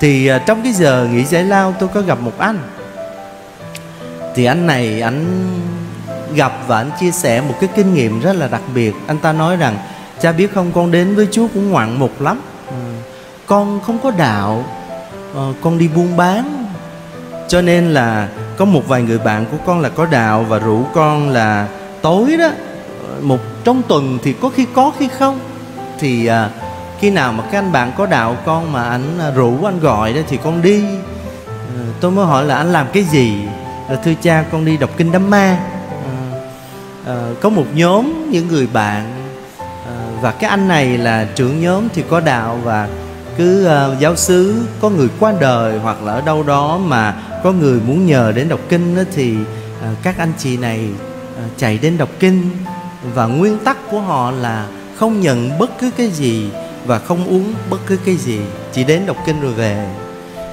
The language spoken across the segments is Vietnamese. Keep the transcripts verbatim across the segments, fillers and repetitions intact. Thì trong cái giờ nghỉ giải lao tôi có gặp một anh. Thì anh này anh gặp và anh chia sẻ một cái kinh nghiệm rất là đặc biệt. Anh ta nói rằng: cha biết không, con đến với Chúa cũng ngoạn mục lắm. Con không có đạo, con đi buôn bán. Cho nên là có một vài người bạn của con là có đạo và rủ con là tối đó, một trong tuần thì có khi có khi không. Thì à, khi nào mà cái anh bạn có đạo con mà anh rủ anh gọi đó thì con đi. à, Tôi mới hỏi là anh làm cái gì? à, Thưa cha, con đi đọc kinh đám ma. à, à, Có một nhóm những người bạn, à, và cái anh này là trưởng nhóm thì có đạo. Và cứ à, giáo xứ có người qua đời hoặc là ở đâu đó mà có người muốn nhờ đến đọc kinh đó, thì à, các anh chị này à, chạy đến đọc kinh. Và nguyên tắc của họ là không nhận bất cứ cái gì và không uống bất cứ cái gì, chỉ đến đọc kinh rồi về.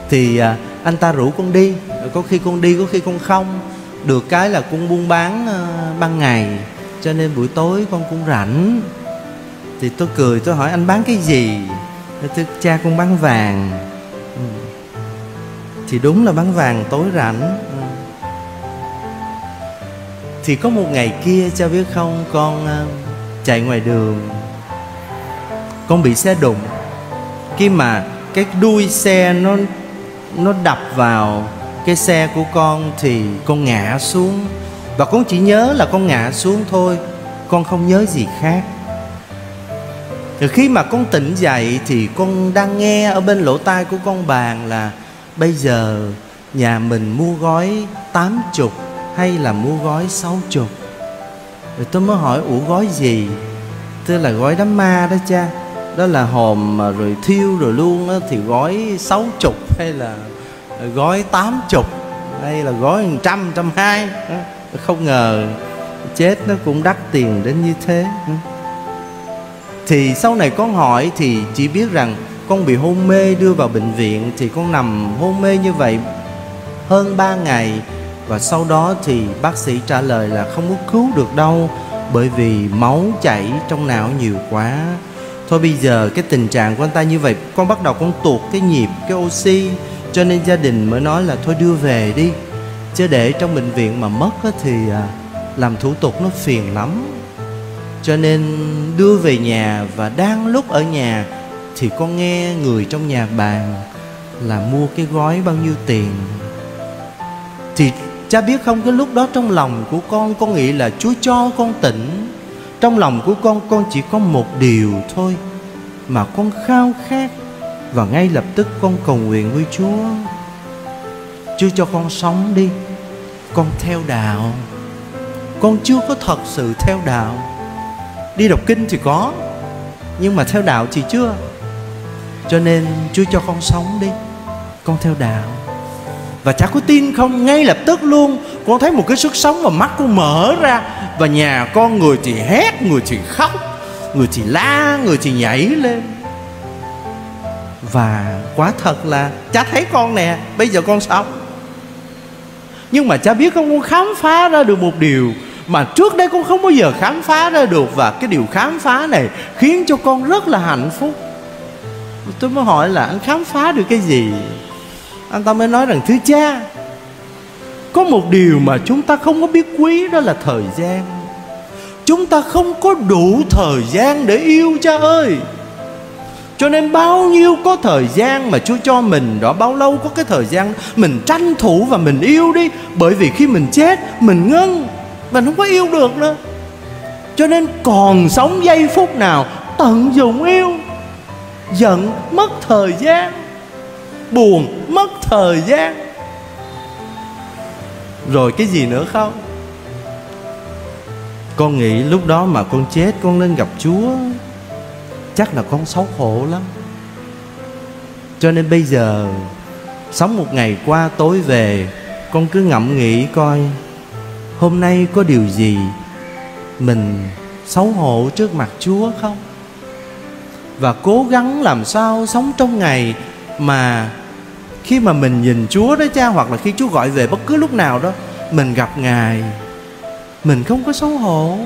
Thì à, anh ta rủ con đi, có khi con đi, có khi con không. Được cái là con buôn bán à, ban ngày, cho nên buổi tối con cũng rảnh. Thì tôi cười, tôi hỏi anh bán cái gì? Thưa cha, con bán vàng. ừ. Thì đúng là bán vàng tối rảnh. ừ. Thì có một ngày kia, cha biết không, con à, chạy ngoài đường, con bị xe đụng. Khi mà cái đuôi xe nó nó đập vào cái xe của con thì con ngã xuống. Và con chỉ nhớ là con ngã xuống thôi, con không nhớ gì khác. Rồi khi mà con tỉnh dậy thì con đang nghe ở bên lỗ tai của con bàn là: bây giờ nhà mình mua gói tám chục hay là mua gói sáu chục? Rồi tôi mới hỏi: ủa gói gì? Tức là gói đám ma đó cha, đó là hòm rồi thiêu rồi luôn đó, thì gói sáu chục hay là gói tám chục hay là gói trăm, trăm hai? Không ngờ chết nó cũng đắt tiền đến như thế. Thì sau này con hỏi thì chỉ biết rằng con bị hôn mê đưa vào bệnh viện. Thì con nằm hôn mê như vậy hơn ba ngày. Và sau đó thì bác sĩ trả lời là không có cứu được đâu, bởi vì máu chảy trong não nhiều quá. Thôi bây giờ cái tình trạng của anh ta như vậy, con bắt đầu con tuột cái nhịp, cái oxy. Cho nên gia đình mới nói là thôi đưa về đi, chứ để trong bệnh viện mà mất thì làm thủ tục nó phiền lắm. Cho nên đưa về nhà. Và đang lúc ở nhà thì con nghe người trong nhà bàn là mua cái gói bao nhiêu tiền. Thì cha biết không, cái lúc đó trong lòng của con, con nghĩ là Chúa cho con tỉnh. Trong lòng của con, con chỉ có một điều thôi mà con khao khát, và ngay lập tức con cầu nguyện với Chúa: Chúa cho con sống đi, con theo đạo. Con chưa có thật sự theo đạo. Đi đọc kinh thì có, nhưng mà theo đạo thì chưa. Cho nên Chúa cho con sống đi, con theo đạo. Và chả có tin không, ngay lập tức luôn con thấy một cái sức sống và mắt con mở ra. Và nhà con người thì hét, người thì khóc, người thì la, người thì nhảy lên. Và quả thật là cha thấy con nè, bây giờ con sống. Nhưng mà cha biết không, con khám phá ra được một điều mà trước đây con không bao giờ khám phá ra được. Và cái điều khám phá này khiến cho con rất là hạnh phúc. Tôi mới hỏi là anh khám phá được cái gì? Anh ta mới nói rằng: thưa cha, có một điều mà chúng ta không có biết quý, đó là thời gian. Chúng ta không có đủ thời gian để yêu cha ơi. Cho nên bao nhiêu có thời gian mà Chúa cho mình đó, bao lâu có cái thời gian mình tranh thủ và mình yêu đi. Bởi vì khi mình chết mình ngưng, mình không có yêu được nữa. Cho nên còn sống giây phút nào tận dụng yêu. Giận mất thời gian, buồn mất thời gian. Rồi cái gì nữa không? Con nghĩ lúc đó mà con chết con lên gặp Chúa chắc là con xấu hổ lắm. Cho nên bây giờ sống một ngày qua tối về, con cứ ngẫm nghĩ coi hôm nay có điều gì mình xấu hổ trước mặt Chúa không. Và cố gắng làm sao sống trong ngày mà khi mà mình nhìn Chúa đó cha, hoặc là khi Chúa gọi về bất cứ lúc nào đó, mình gặp Ngài, mình không có xấu hổ,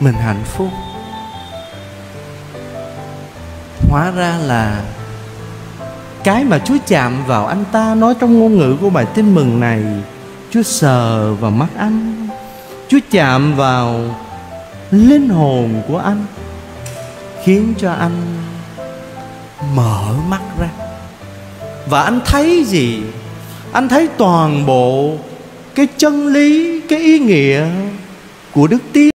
mình hạnh phúc. Hóa ra là cái mà Chúa chạm vào anh ta, nói trong ngôn ngữ của bài tin mừng này, Chúa sờ vào mắt anh, Chúa chạm vào linh hồn của anh, khiến cho anh mở mắt ra. Và anh thấy gì? Anh thấy toàn bộ cái chân lý, cái ý nghĩa của đức tin.